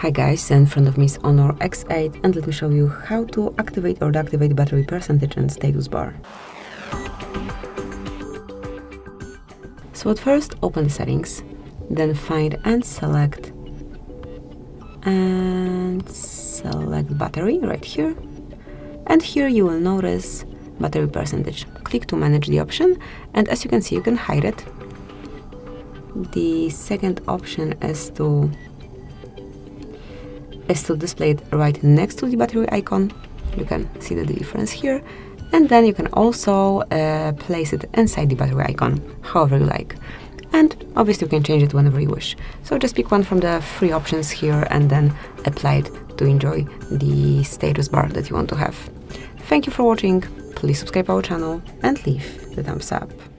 Hi guys, in front of me is Honor X8 and let me show you how to activate or deactivate battery percentage and status bar. So at first open the settings, then find and select battery right here. And here you will notice battery percentage. Click to manage the option and as you can see you can hide it. The second option is to display it right next to the battery icon. You can see the difference here, and then you can also place it inside the battery icon, however you like. And obviously you can change it whenever you wish. So just pick one from the three options here and then apply it to enjoy the status bar that you want to have. Thank you for watching. Please subscribe our channel and leave the thumbs up.